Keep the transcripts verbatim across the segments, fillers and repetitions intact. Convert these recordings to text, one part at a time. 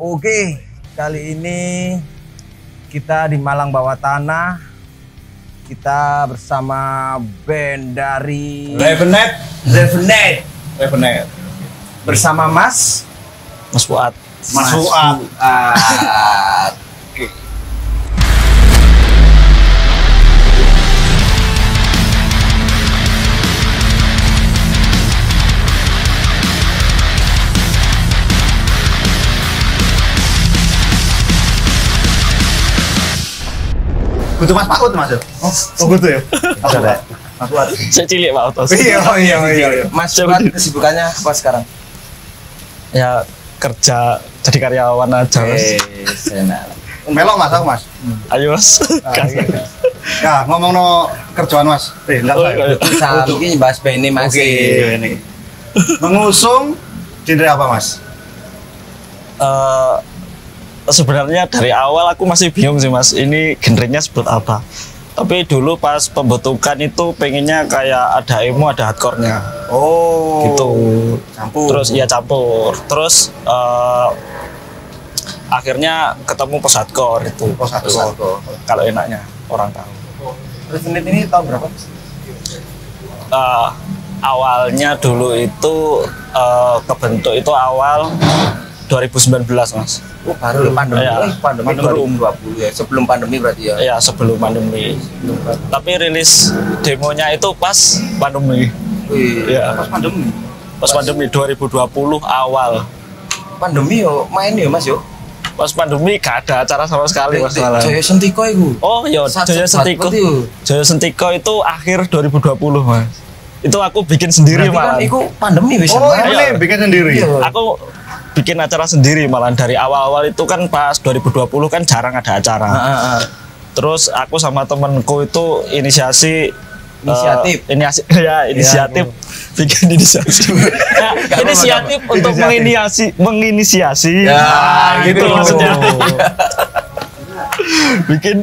Oke, kali ini kita di Malang Bawah Tanah. Kita bersama band dari Revenate, Revenate, Revenate. Bersama Mas Mas Fuad. Mas Fuad. Oke. Butuh Mas Pakut masuk. Oh, oh butuh ya. Mas Pakut. Mas Pakut. Saya cilik Pak Otos. Iya, iya, iya. Mas Pakut kesibukannya apa sekarang? Ya kerja jadi karyawan aja. Eh, senang. Melok Mas aku Mas. Ayo Mas. Nah, ngomong no kerjaan Mas. Eh, enggak lah. Saat ini bahas band ini Mas. Oke, ini. Mengusung genre apa Mas? Eh Sebenarnya dari awal aku masih bingung sih Mas, ini genrenya sebut apa. Tapi dulu pas pembentukan itu pengennya kayak ada emo, ada hardcore-nya. Oh, gitu. Campur. Terus ya campur. Terus uh, akhirnya ketemu post hardcore itu. Post hardcore. Kalau enaknya orang tahu. Terus ini tahun berapa? Uh, awalnya dulu itu uh, kebentuk itu awal dua ribu sembilan belas Mas. Oh, baru pandemi, ya, pandemi dua ribu dua puluh ya, sebelum pandemi berarti ya? Iya, sebelum pandemi. Tapi rilis demonya itu pas pandemi. Wih, ya. Pas pandemi? Pas, pas pandemi, dua ribu dua puluh awal. Pandemi yo main ya Mas yo? Pas pandemi gak ada acara sama sekali Mas. Jaya Sentiko itu? Oh iya, Jaya Sentiko. Jaya Sentiko itu akhir dua ribu dua puluh Mas. Itu aku bikin sendiri malah. Itu pandemi bisa. Oh ini bikin sendiri? Aku bikin acara sendiri malah dari awal-awal itu kan pas dua ribu dua puluh kan jarang ada acara. Ha, ha, ha. Terus aku sama temenku itu inisiasi inisiatif uh, inisiatif ya inisiatif ya, bikin inisiatif. Nah, inisiatif apa, apa. untuk inisiatif. menginisiasi menginisiasi ya, nah, gitu, gitu maksudnya. Bikin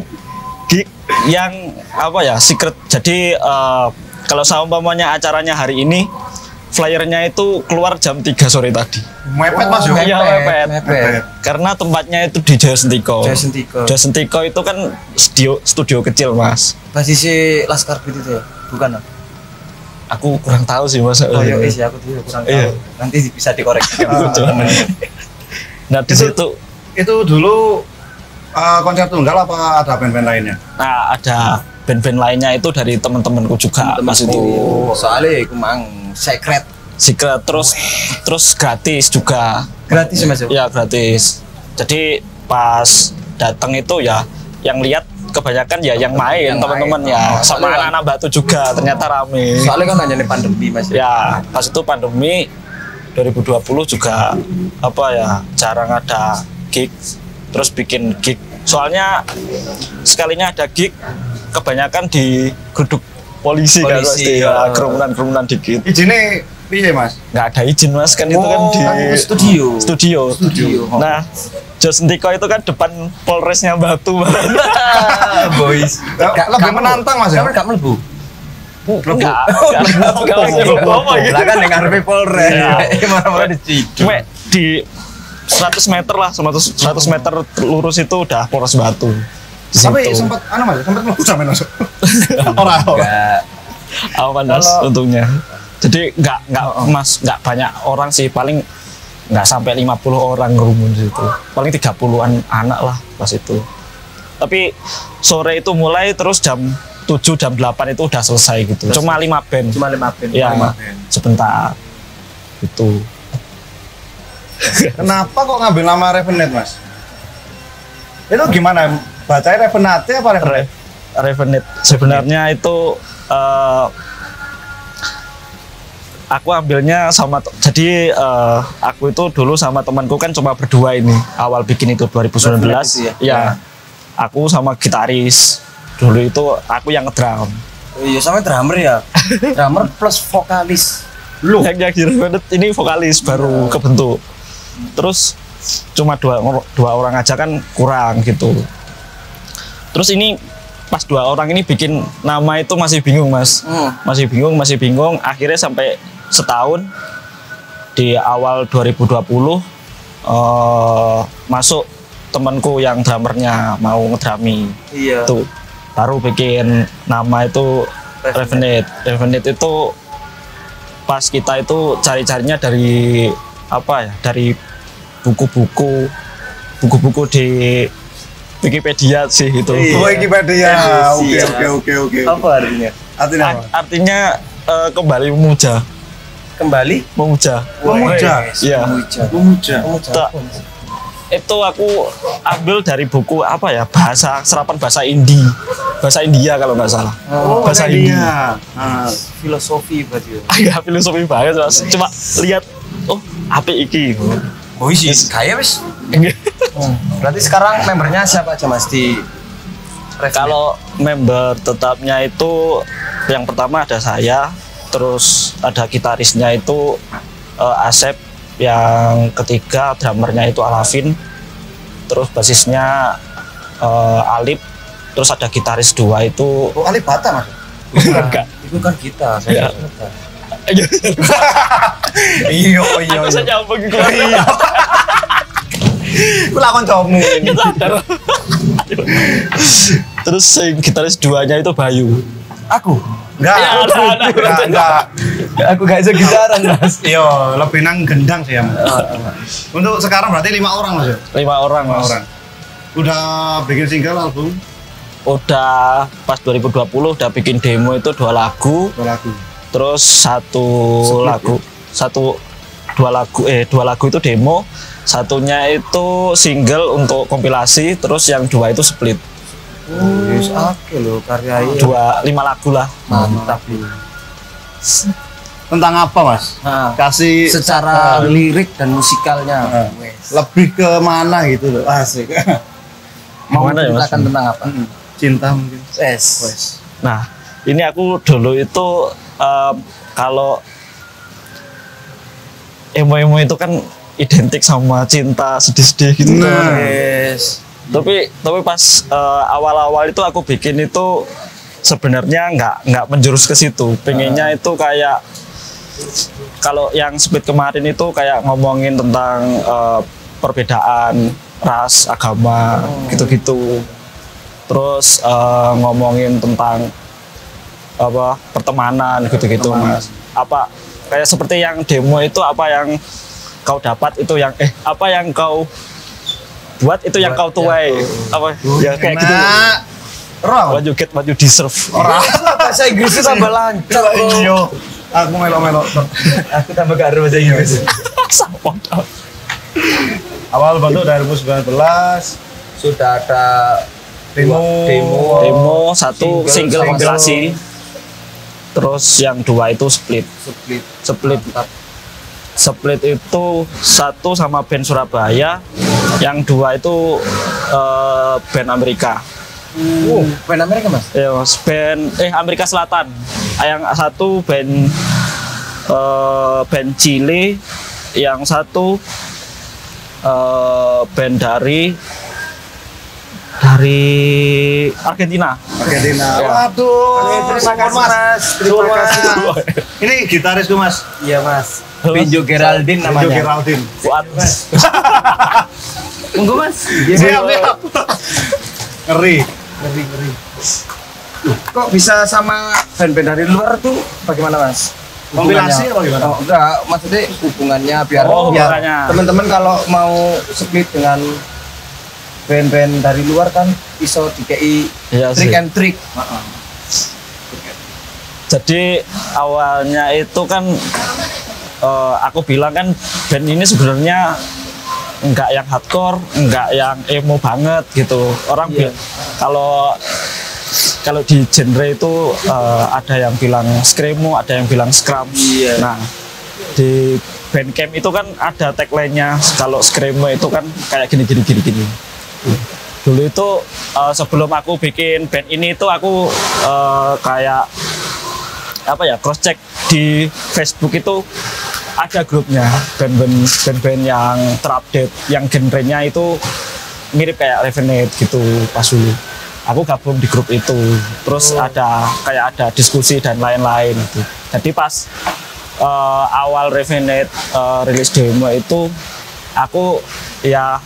gig yang apa ya secret. Jadi uh, kalau seumpamanya acaranya hari ini flyernya itu keluar jam tiga sore tadi. Mepet Mas. Oh, ya, mepet. mepet. Karena tempatnya itu di Jaya Sentiko. Jaya Sentiko. Jaya Sentiko itu kan studio studio kecil Mas. Basis Laskar Beat itu ya, bukan? Aku kurang tahu sih Mas. Oh iya sih, aku juga kurang iya. tahu. Nanti bisa dikoreksi. Ah, nah di situ itu dulu uh, konser tunggal apa ada band-band lainnya? Nah ada band-band lainnya itu dari teman-temanku juga temen-temen Mas itu. Oh, soalnya aku mang. Secret, secret terus, Wee. terus gratis juga. Gratis Mas? Ya gratis. Jadi pas datang itu ya, yang lihat kebanyakan ya yang main teman-teman ya, sama anak-anak Batu juga ternyata rame. Soalnya kan hanya pandemi Mas. Ya pas itu pandemi dua ribu dua puluh juga apa ya jarang ada gig, terus bikin gig. Soalnya sekalinya ada gig, kebanyakan di geruduk. Polisi, polisi kan pasti ya, kerumunan-kerumunan dikit. Izinnya piye Mas? Nggak ada izin Mas, kan oh, itu kan di studio. Studio. studio. Nah, Jaya Sentiko itu kan depan Polresnya Batu. Boys. Gak, lebih menantang Mas ya? Kamu gak melebu? Enggak. Enggak melebu. Lah kan yang ngarepe Polres. Mana-mana diciduk. Di seratus meter lah, seratus meter lurus itu udah Polres Batu. Tapi sempat anu Mas, sempat mlebu sampe masuk. Ora ora. Aman Mas untungnya. Jadi enggak enggak Mas, enggak banyak orang sih, paling enggak sampai lima puluh orang ngerumun di situ. Paling tiga puluhan anak lah pas itu. Tapi sore itu mulai terus jam tujuh jam delapan itu udah selesai gitu. Terus cuma lima band. Cuma lima band. Iya, lima band. Sebentar. Itu. Kenapa kok ngambil nama Revenate Mas? Itu gimana? Bacanya Revenate apa Revenate? Revenate. Sebenarnya itu uh, aku ambilnya sama, jadi uh, aku itu dulu sama temanku kan cuma berdua ini awal bikin itu dua ribu sembilan belas ya? Ya. Aku sama gitaris dulu itu aku yang ngedrum. Oh iya sama drummer ya? Drummer plus vokalis. Loh. Yang di Revenate ini vokalis baru kebentuk. Terus cuma dua, dua orang aja kan kurang gitu. Terus ini pas dua orang ini bikin nama itu masih bingung Mas, hmm. masih bingung, masih bingung. Akhirnya sampai setahun di awal dua ribu dua puluh uh, masuk temanku yang drummernya mau ngedrami. Iya. Tuh. Baru bikin nama itu Revenate. Revenate itu pas kita itu cari-carinya dari apa ya? Dari buku-buku buku-buku di Wikipedia sih itu. Iya. Wikipedia. Oke oke oke oke. Apa artinya? Artinya apa? Artinya uh, kembali memuja. Kembali memuja. Memuja. Iya. Memuja. Memuja. Memuja. Itu aku ambil dari buku apa ya, bahasa serapan bahasa Indi, bahasa India kalau nggak salah. Oh, bahasa India. India. Nah, filosofi berarti. Agak filosofi banget, Mas. Nice. Cuma lihat, oh, apik iki. Oh, isi kaya wis. Oh. Berarti sekarang membernya siapa aja, Mas, di Revenate? Kalau member tetapnya itu yang pertama ada saya, terus ada gitarisnya itu uh, Asep. Yang ketiga drummernya itu Alavin, terus basisnya uh, Alip, terus ada gitaris dua itu. Oh, Alip Batam Mas? Bukan. Itu kan kita. Iya. Iya. Iya. Aku saja bagi keluarga. Aku lakukan jawabmu. Terus gitaris duanya itu Bayu. Aku. Enggak, ya, aku, aku, aku, aku, aku, enggak, aku gak bisa gitaran, Mas. Yo, lebih nang gendang sih ya. Untuk sekarang berarti lima orang, Mas. Lima orang, lima orang. Udah bikin single, album? Udah, pas dua ribu dua puluh udah bikin demo itu dua lagu. Dua lagu. Terus satu Sebelum lagu, ya? satu dua lagu, eh dua lagu itu demo, satunya itu single untuk kompilasi, terus yang dua itu split. Oh, yes, oke loh karya ini. Dua lima lagu lah. Mantap. Tentang apa, Mas? Nah, kasih secara uh, lirik dan musikalnya. Uh, lebih ke mana gitu loh. Asik. Mau ceritakan tentang apa? Cinta mungkin. Yes. Yes. Nah, ini aku dulu itu um, kalau emo-emo itu kan identik sama cinta sedih-sedih gitu. Nah. Yes. Tapi tapi pas awal-awal uh, itu aku bikin itu sebenarnya nggak nggak menjurus ke situ. Pengennya itu kayak kalau yang split kemarin itu kayak ngomongin tentang uh, perbedaan ras, agama, gitu-gitu. Terus uh, ngomongin tentang apa pertemanan gitu-gitu, Mas. Apa kayak seperti yang demo itu apa yang kau dapat itu yang eh apa yang kau buat itu buat yang kau tuai apa uh, ya kayak gitu what you get what you deserve. Orang bahasa Inggris tambah lancar. Yo aku melo-melo aku tambah garu bahasa Inggris. Awal bantu dari dua ribu sembilan belas sudah ada demo demo, demo satu single, single kompilasi single. Terus yang dua itu split split split Mantap. Split itu satu sama band Surabaya, yang dua itu uh, band Amerika. Uh, band Amerika, Mas? Iya, Mas. Band eh Amerika Selatan. Yang satu band uh, band Chile, yang satu uh, band dari dari Argentina. Argentina. Ya. Waduh. Terima kasih, Mas. Terima kasih. Ini gitaris tuh, Mas. Iya, Mas. Benjo Geraldine namanya. Benjo Geraldine. Kuat. Tunggu, Mas. Siap, siap. Ngeri. Ngeri, ngeri. Kok bisa sama band-band dari luar tuh bagaimana, Mas? Kompilasi apa gimana? Oh, enggak, maksudnya hubungannya biar oh, biar teman-teman kalau mau split dengan band-band dari luar kan bisa dikei ya, trick and trick. Uh-uh. Jadi awalnya itu kan Uh, aku bilang kan band ini sebenarnya nggak yang hardcore, nggak yang emo banget gitu. Orang yeah. kalau kalau di genre itu uh, ada yang bilang screamo, ada yang bilang scrum. Yeah. Nah di Bandcamp itu kan ada tagline-nya kalau screamo itu kan kayak gini gini gini gini. Yeah. Dulu itu uh, sebelum aku bikin band ini itu aku uh, kayak apa ya cross check di Facebook itu. Ada grupnya band-band band-band yang terupdate, yang genrenya itu mirip kayak Revenate gitu pas dulu. Aku gabung di grup itu, terus oh. ada kayak ada diskusi dan lain-lain gitu. Jadi pas uh, awal Revenate uh, rilis demo itu, aku ya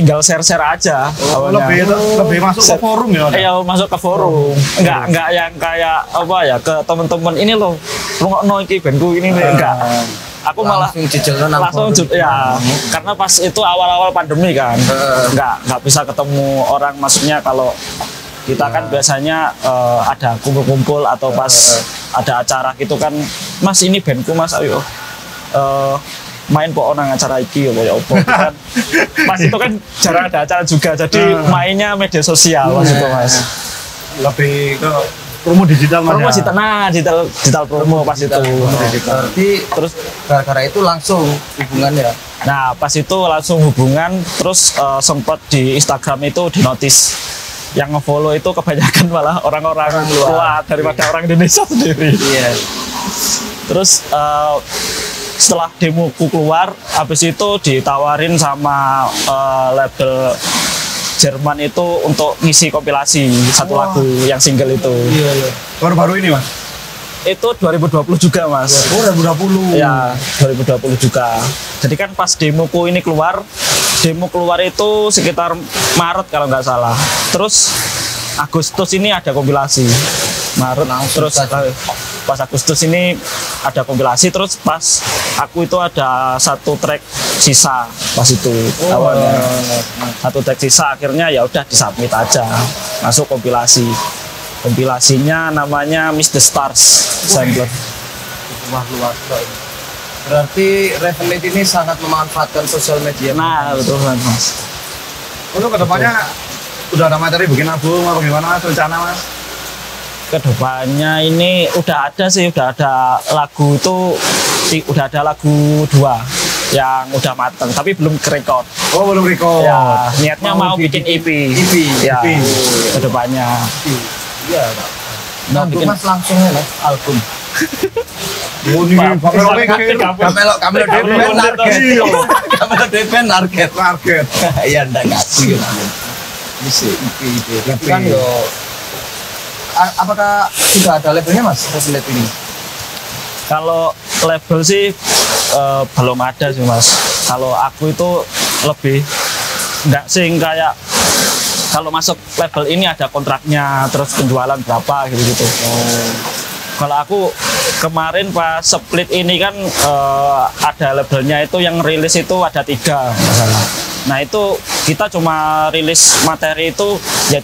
tinggal share-share aja. Oh, lebih lebih masuk share, ke forum ya? Iya, masuk ke forum. Enggak enggak yang kayak apa ya, ke teman-teman ini loh, rungokno iki bandku ini uh, enggak. Aku malah langsung jut ya, hmm. karena pas itu awal-awal pandemi kan. Uh, enggak enggak bisa ketemu orang, maksudnya kalau kita kan nah. biasanya uh, ada kumpul-kumpul atau pas uh, ada acara gitu kan, mas ini bandku mas, ayo uh, main po orang acara iki ya opo kan. Pas itu kan jarang ada acara juga, jadi uh, mainnya media sosial uh, mas itu mas. Lebih ke promo digital mas. Promo digital, nah digital digital promo, promo pas digital, itu. Digital. Berarti terus gara-gara itu langsung hubungannya. Nah pas itu langsung hubungan, terus uh, sempat di Instagram itu di notice. Yang ngefollow itu kebanyakan malah orang-orang luar, luar daripada orang Indonesia sendiri. Iya. Terus uh, setelah demoku keluar, habis itu ditawarin sama uh, label Jerman itu untuk ngisi kompilasi satu wow. lagu yang single itu. Iya, iya. Baru-baru ini mas? Itu dua ribu dua puluh juga mas. Oh dua ribu dua puluh. Ya dua ribu dua puluh juga. Jadi kan pas demoku ini keluar, demo keluar itu sekitar Maret kalau nggak salah. Terus Agustus ini ada kompilasi. Maret langsung terus aja. Pas Agustus ini ada kompilasi. Terus pas aku itu ada satu track sisa pas itu oh, awalnya. Satu track sisa akhirnya ya udah disubmit aja masuk kompilasi. Kompilasinya namanya Miss the Stars. Sampler. Wah luar biasa. Berarti Revenate ini sangat memanfaatkan sosial media. Nah, betul mas. Untuk kedepannya betul. Udah ada materi bikin album atau gimana mas? Rencana mas? Kedepannya ini udah ada sih, udah ada lagu itu, udah ada lagu dua yang udah mateng, tapi belum record. Oh belum record. Ya, niatnya mau, mau bikin E P. E P. Ya, E P. Kedepannya. Iya. Nah, bikin mas langsung ya album. Apakah sudah ada labelnya mas? Ini? Kalau label sih uh, belum ada sih mas. Kalau aku itu lebih enggak sih kayak kalau masuk label ini ada kontraknya, terus penjualan berapa gitu-gitu. Oh. Kalau aku kemarin pas split ini kan uh, ada labelnya itu yang rilis itu ada tiga masalah. Nah itu kita cuma rilis materi itu ya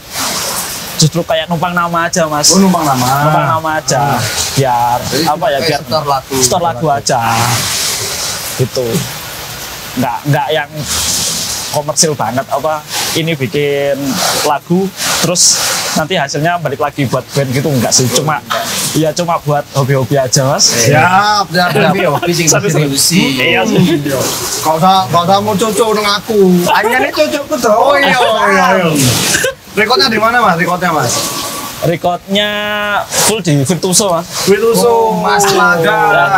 justru kayak numpang nama aja mas. Oh, numpang nama. Numpang nama aja. Ah. Biar jadi, apa ya biar store lagu, store lagu aja. Gitu. Nggak nggak yang komersil banget apa. Ini bikin lagu terus nanti hasilnya balik lagi buat band gitu enggak sih, cuma ya cuma buat hobi-hobi aja mas. Ya, ya, hobi sing seriusi. Iya sih. Kau tak, kau tak mau cocok dengan aku. Hanya nih cocokku terus. Iya, iya. Rekodnya di mana mas? Rekodnya mas? Rekodnya full di Virtuso mas. Virtuso, Mas Laga.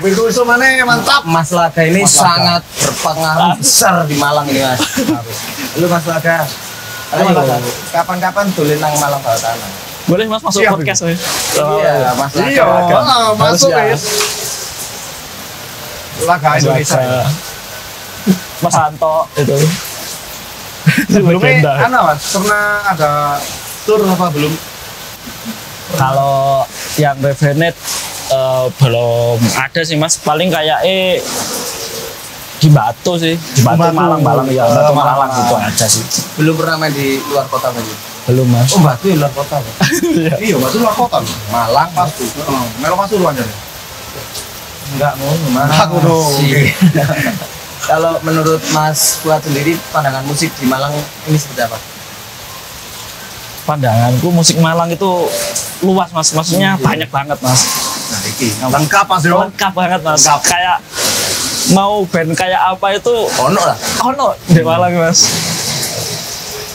Virtuso mana mantap. Mas Laga ini sangat berpengaruh besar di Malang ini mas. Lu Mas Laga. Kapan-kapan tulen nang Malang Bawah Tanah. Boleh mas masuk iya, podcast nih. Iya, Mas Laga. Iya, masuk guys. Laga Indonesia. Mas Santo itu. Sebelumnya, anu mas, pernah ada tur apa belum? Kalau yang Revenate uh, belum ada sih mas. Paling kayak eh di Batu sih, di Batu Malang, Malang ya, Batu Malang gitu aja sih. Belum pernah main di luar kota lagi? Belum mas. Oh Batu luar kota? Iya Batu luar kota, Malang pasti. Malang pasti luar jadi? Enggak mau, Malang. Aku dong. Kalau menurut Mas Fuad sendiri pandangan musik di Malang ini seperti apa? Pandanganku musik Malang itu luas mas, maksudnya hmm. banyak banget mas. Nah, iki. Lengkap mas, lengkap banget mas. Lengkap. Kayak mau band kayak apa itu ono lah, ono di Malang mas.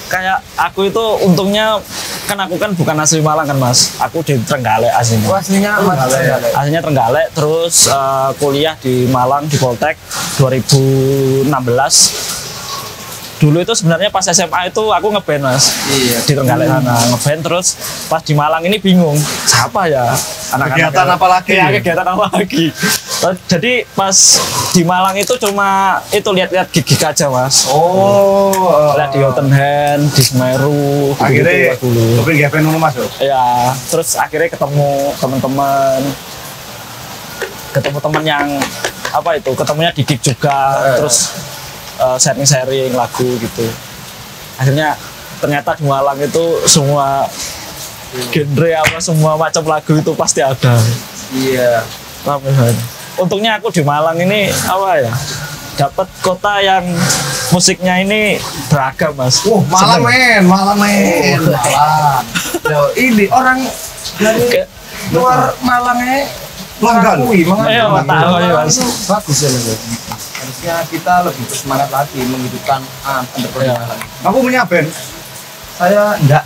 Kayak aku itu untungnya kan aku kan bukan asli Malang kan mas, aku di Trenggalek aslinya. Oh, aslinya Trenggalek. Aslinya Trenggalek, terus uh, kuliah di Malang di Poltek dua ribu enam belas. Dulu itu sebenarnya pas S M A itu aku ngeband mas. Iya. Di Trenggalek hmm. sana ngeband, terus pas di Malang ini bingung siapa ya anak-anak kegiatan apa lagi? Ya, kegiatan apa lagi? Jadi pas di Malang itu cuma itu lihat-lihat gig aja mas. Oh, di Open Hand, di Semeru, akhirnya gitu, dulu. Tapi G P nunggu masuk. Iya, terus akhirnya ketemu teman-teman, ketemu teman yang apa itu, ketemunya di gig juga, eh. terus sharing-sharing uh, lagu gitu. Akhirnya ternyata di Malang itu semua genre apa semua macam lagu itu pasti ada. Iya. Ramehan. Untungnya aku di Malang ini apa ya? Dapat kota yang musiknya ini beragam, Mas. Wah, oh, Malang men, Malang men. Oh, Malang. Loh, ini orang dari luar Malangnya Langgan. Iya, tahu ya, Mas. Bagus ya, Mas. Harusnya kita lebih bersemangat lagi menghidupkan entrepreneur Malang. Aku punya band. Saya enggak.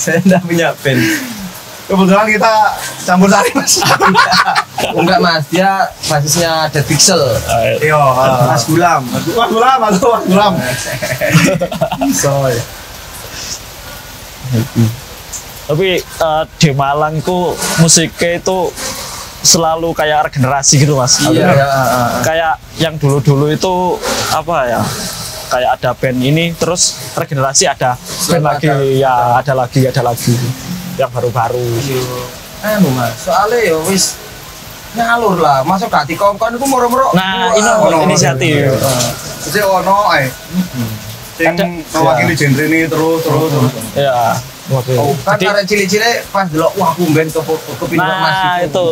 Saya enggak punya band. Kebetulan kita campur sari, Mas. Enggak, Mas, dia basisnya Dead Pixel. Yo, Mas Gulam. Mas Gulam, Mas Gulam. Soy. Tapi uh, di Malang ku musiknya itu selalu kayak regenerasi gitu, Mas. Iya. Ya. Kayak yang dulu-dulu itu apa ya? Kayak ada band ini, terus regenerasi ada band lagi, ada, ya ada. ada lagi, ada lagi. Yang baru-baru. Eh, Mas, soalnya ya wis ngalur lah, masuk hati kongkon itu moro-moro. Nah, ini ono inisiatif. Jadi ono eh yang mewakili genre ini terus terus terus. Iya. Oh, kan karena cilik-cilik pas delok wah kumben kepindah Mas. Nah, itu.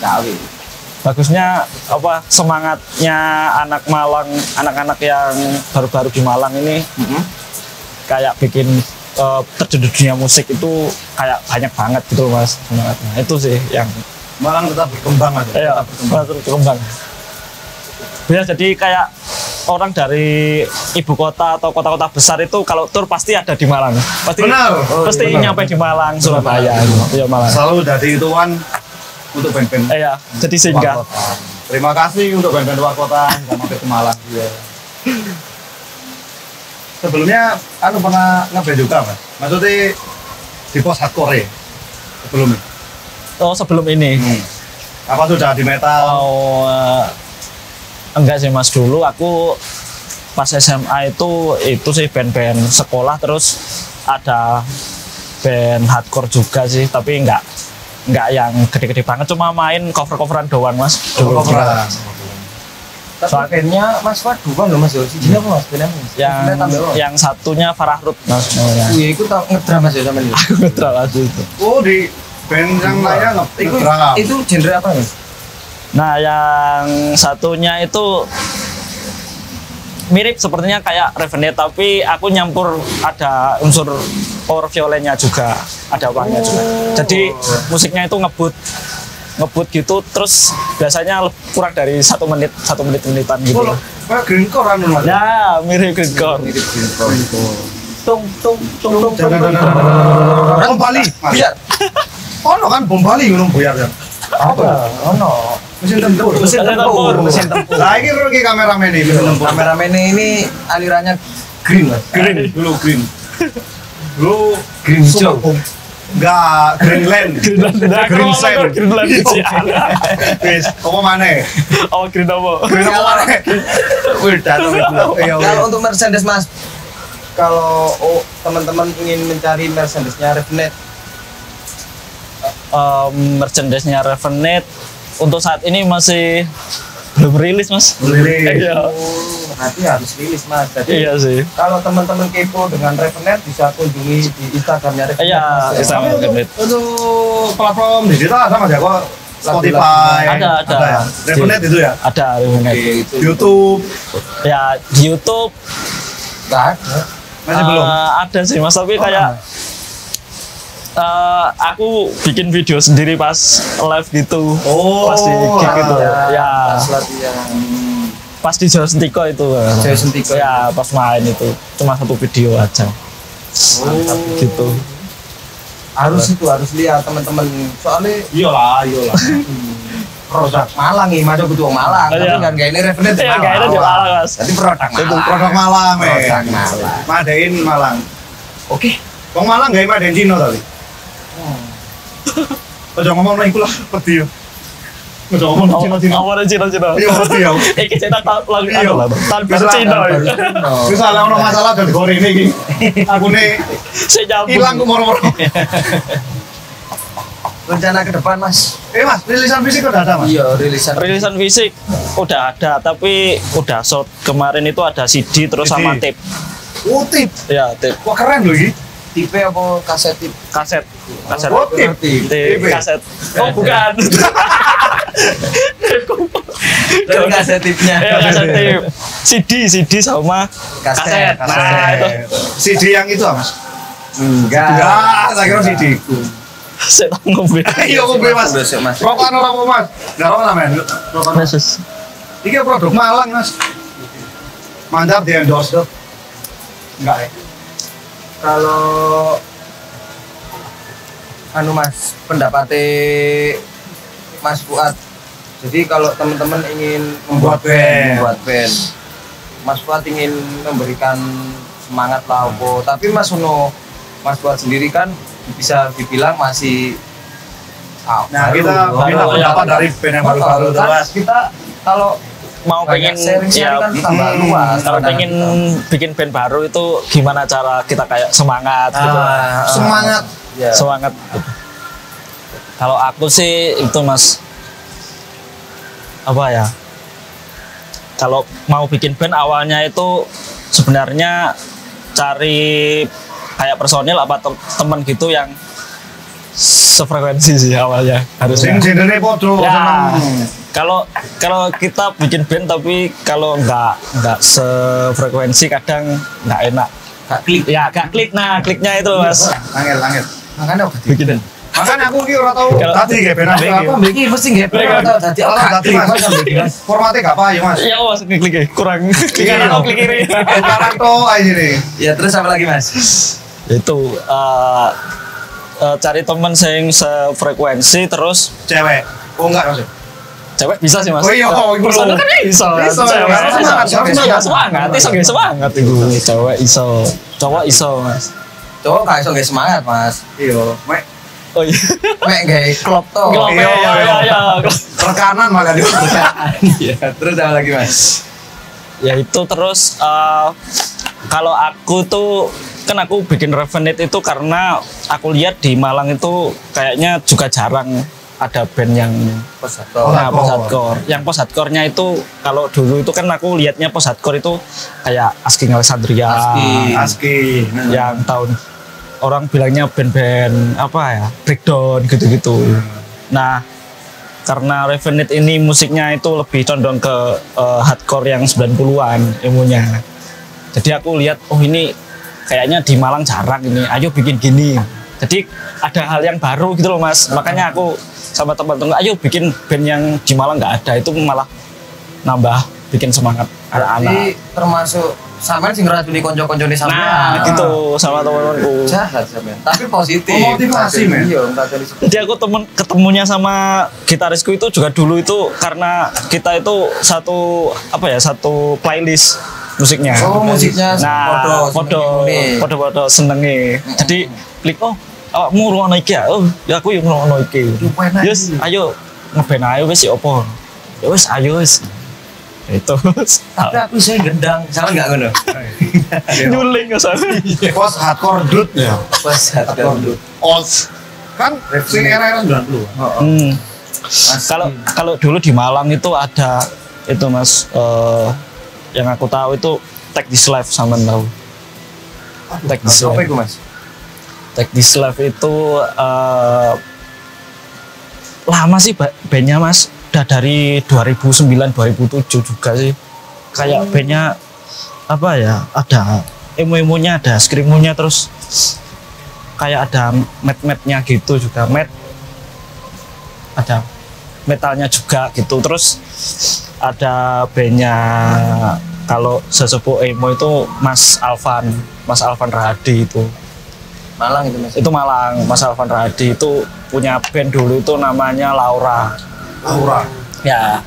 Tahu. Bagusnya apa semangatnya anak Malang, anak-anak yang baru-baru di Malang ini kayak bikin Uh, terjun di dunia musik itu kayak banyak banget gitu, Mas. Nah, itu sih yang Malang tetap berkembang aja. Iya, tetap berkembang. Ya, jadi kayak orang dari ibu kota atau kota-kota besar itu kalau tur pasti ada di Malang. Pasti benar. Pasti oh, iya, nyampe benar. Di Malang, Surabaya. Iya, Malang. Selalu dari ituan untuk band-band. Iya, jadi singgah. Terima kasih untuk band-band luar kota yang mampir ke Malang. Iya. Sebelumnya, anu pernah ngeband juga, Mas? Maksudnya di pos hardcore ya? Sebelum ini? Oh, sebelum ini? Hmm. Apa sudah di metal? Oh, uh, enggak sih, Mas. Dulu aku pas S M A itu, itu sih band-band sekolah, terus ada band hardcore juga sih, tapi enggak, enggak yang gede-gede banget, cuma main cover-coveran doang, Mas. Dulu cover-coveran. Tapi bandnya Mas Fad dua loh, Mas. Sijine apa, Mas? Bandnya yang satunya Farah Rut, Mas. Iya, itu ngedram, Mas, ya sama dia. Aku ngedram aja itu. Oh, di band yang lainnya ngedram. Itu genre apa, Mas? Nah, yang satunya itu mirip sepertinya kayak Revenate, tapi aku nyampur ada unsur power violennya juga, ada uangnya juga. Jadi musiknya itu ngebut. ngebut gitu, terus biasanya kurang dari satu menit, satu menit-menitan gitu. Oh, kayak greencore anu, Mas. Ya, mirip greencore. Mirip greencore. Tung tung tung tung. Bom Bali. Biar. Ono kan bom Bali ngono boyar ya. Apa? Ono. Mesin tempur. Mesin tempur. Mesin tempur. Lah iki rugi kameramen ini. Kameramen ini alirannya green, Mas. Green dulu green. Dulu green job. Enggak, Greenland. Greenland. Greenland. Greenland. Wis, apa maneh? Oh, Green apa? Green apa? Wis, dalu. Kalau untuk Mercedes, Mas. Kalau oh, teman-teman ingin mencari Mercedes-nya Revenate. Um, Mercedes-nya Revenate untuk saat ini masih belum rilis, Mas. Belum rilis. Iya. Oh, nanti harus rilis, Mas. Jadi iya sih. Kalau teman-teman kepo dengan Revenate bisa kunjungi di Instagramnya Revenate. Iya, Instagram Revenate. Untuk platform digital sama aja kok. Spotify. Ada, ada. ada ya? Revenate itu ya? Ada, Revenate. Okay, itu. YouTube. Ya, di YouTube. Enggak ada. Masih uh, belum. Ada sih, Mas, tapi oh, kayak Uh, aku bikin video sendiri pas live gitu, oh, pas di gig gitu, ah, ya. Pas, pas di Jaya Sentiko itu, Jaya Sentiko ya, pas main itu cuma satu video aja, oh. gitu. Harus itu harus lihat teman-teman, soalnya iyalah, iyalah. Produk Malang nih, Mas, butuh Malang. Tapi kan kayak ini Revenate Malang. Kayak ini Malang, Mas. Jadi produk Malang. Produk Malang, eh. Produk Malang. Madain Malang. Oke. Wong Malang gak ada yang Cina tadi. Ojo ngomong nang iku lah, pedih. Ngomong Cina-Cina. Ngomong Cina-Cina. Iya pasti ya. Iki Cina lagu anu lah. Tanpa Cina. Wis ana ono masalah dan gorene iki. Akune sejauh ilang kok moro-moro. Rencana ke depan Mas. Eh Mas, rilisan fisik udah ada Mas? Iya, rilisan. Rilisan fisik udah ada, tapi udah short. Kemarin itu ada C D terus sama tape. Oh, tape. Ya, tape. Wah, keren loh iki. Tipe apa kaset tip? Kaset. Kaset. Oh, tip. Tip kaset. Oh, bukan. Kalau kaset tipnya, ya, kaset tip. C D, C D sama kaset. kaset. Nah, itu. C D yang itu Mas? Enggak. Enggak, saya kira C D. Saya ngombe. Ayo ngombe Mas. Rokokan ora apa Mas? Enggak apa-apa men. Rokokan. Iki produk Malang Mas. Mantap di endorse tuh. Enggak ya. Kalau anu Mas, pendapatnya Mas Fuad. Jadi kalau teman-teman ingin membuat band, membuat band, Mas Fuad ingin memberikan semangat lah, opo. Tapi Mas Uno, Mas Fuad sendiri kan bisa dibilang masih. Oh, nah baru, kita kita pendapat dari band yang baru-baru terus. Kita kalau mau pengen ya, kan tambah hmm, luas. Kalau pengen kita bikin band baru itu gimana cara kita kayak semangat ah, gitu. Semangat. Yeah. Semangat. Kalau aku sih itu Mas apa ya? Kalau mau bikin band awalnya itu sebenarnya cari kayak personil apa teman gitu yang sefrekuensi sih awalnya. Harusnya genrenya podo. Kalau kalau kita bikin band tapi kalau nggak nggak sefrekuensi kadang nggak enak. Gak klik. Ya gak klik. Nah kliknya itu Mas. Langit langit. Makanya aku bikin. Makanya aku kira tau. Tadi kayak band aku bikin mesti nggak pernah tau. Tadi alat tadi Mas yang bikin. Formatnya nggak apa ya Mas? Iya Mas klik klik kurang. Klik kanan atau klik kiri. Sekarang tuh aja nih. Ya terus apa lagi Mas? Itu. Cari temen yang sefrekuensi terus. Cewek. Oh enggak Mas. Cewek bisa sih Mas. Oh iya, bisa kan bisa. Bisa. Semangat, semangat, iso ge semangat iku. Cewek iso, cowok iso Mas. Cowok gak iso ge semangat Mas. Iya, mek. Oh iya. Mek ge klop to. Iya, iya, iya. Rekanan malah diusahakan. Iya, terus ada lagi Mas. Ya itu terus kalau aku tuh kan aku bikin Revenate itu karena aku lihat di Malang itu kayaknya juga jarang ada band yang post hardcore, nah, post hardcore. Yang post hardcore-nya itu kalau dulu itu kan aku lihatnya post hardcore itu kayak Asking Alexandria, Asking, Asking. Yang tahun orang bilangnya band-band apa ya, breakdown gitu-gitu. Hmm. Nah, karena Revenate ini musiknya itu lebih condong ke uh, hardcore yang sembilan puluhan ilmunya. Jadi aku lihat oh ini kayaknya di Malang jarang ini. Ayo bikin gini. Jadi ada hal yang baru gitu loh Mas. Makanya aku sama teman-teman ayo bikin band yang di Malang nggak ada, itu malah nambah bikin semangat anak-anak. Jadi termasuk sama sih ngerasuni konco-konco nih sama. Nah gitu sama teman-temanku. Jahat sampean. Tapi positif. Oh, motivasi men. Jadi aku temen ketemunya sama gitarisku itu juga dulu itu karena kita itu satu apa ya satu playlist musiknya. Oh musiknya. Nah podo podo podo senengi. Jadi klik oh. Awakmu ruang iki ya, oh ya aku yang ruang iki. Yes, ayo ngeband ayo wes ya opo. Ya wes ayo wes. Itu. Tapi aku sih gendang, salah nggak ngono. Nyuling ya salah. Pos hardcore dut ya. Pos hardcore dut. Os kan sing era-era sembilan puluh. Heeh. Kalau kalau dulu di Malang itu ada itu Mas eh yang aku tahu itu Take This Life sampean tahu. Take This Life. Mas? Take This Life itu uh, lama sih bandnya Mas, udah dari dua ribu sembilan dua ribu tujuh juga sih. Kayak hmm. bandnya apa ya, ada emo-emonya, ada skrimunya, terus kayak ada mat-matnya gitu juga, mat ada metalnya juga gitu. Terus ada bandnya kalau sesepuh emo itu Mas Alvan, Mas Alvan Rahadih itu. Malang itu Mas. Itu Malang, Mas Alvan Rahadih itu punya band dulu itu namanya Laura. Laura. Ya.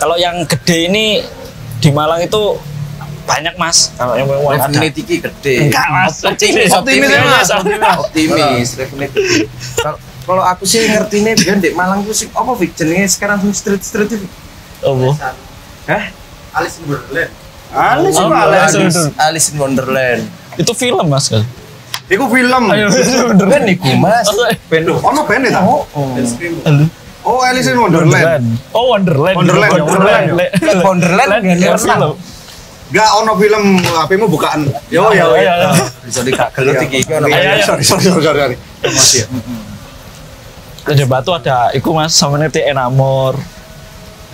Kalau yang gede ini di Malang itu banyak Mas. Kalau yang memang ada. Revenate iki gede. Enggak Mas. Optimis, optimis. Optimis. Revenate. Kalau aku sih ngerti nih, biar di Malang tuh sih apa fikirnya sekarang tuh street street itu. Oh, hah? Alice in Wonderland. Alice in Wonderland. Alice in Wonderland. Itu film mas kan? Iku film. Ben iku mas. Bendo. Oh no bendo tak? Oh. Oh Alice in Wonderland. Oh Wonderland. Wonderland. Wonderland. Wonderland. Wonderland. Gak ono film H P-mu bukaan. Yo yo yo. Bisa dikagel iki. Sorry sorry sorry. Mas ya. Ada batu ada. Iku mas sama nanti Enamor.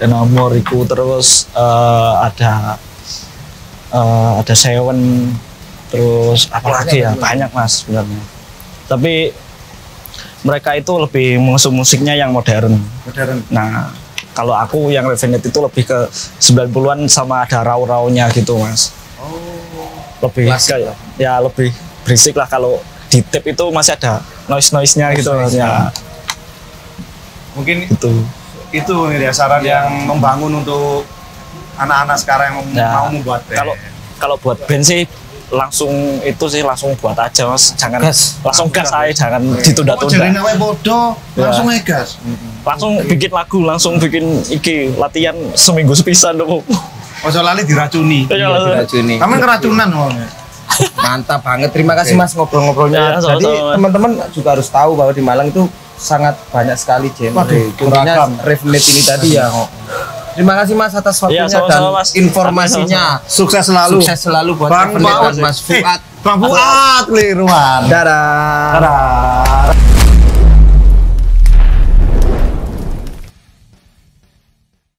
Enamor iku terus uh, ada uh, ada Seven terus apalagi ya banyak mas sebenarnya, tapi mereka itu lebih mengusung musiknya yang modern modern nah kalau aku yang Revenate itu lebih ke sembilan puluhan sama ada raw-rawnya gitu mas. Oh, lebih kayak ya lebih berisik lah, kalau di tape itu masih ada noise-noise-nya gitu mas ya. Mungkin itu itu ya saran ya. Yang membangun untuk anak-anak sekarang yang ya, mau membuat band. Kalau kalau buat band sih langsung itu sih langsung buat aja mas, jangan gas. langsung gas aja, jangan ditunda-tunda. Jadi nawe bodoh ya. Langsung aja gas. Langsung bikin lagu, langsung bikin iki latihan seminggu sepisan dong. Ojo lali diracuni. Iya, diracuni. Kamu keracunan ngomongnya. Mantap banget, terima kasih mas ngobrol-ngobrolnya. Ya, jadi teman-teman juga harus tahu bahwa di Malang itu sangat banyak sekali genre. Kurangnya Revenate ini tadi ya. Terima kasih mas atas waktunya ya, sama -sama, dan mas. informasinya. Sama -sama. Sukses selalu. Sukses selalu buat Bang Fuad, Mas Fuad. Bang Fuad, Liruan. Dadah. Dadah.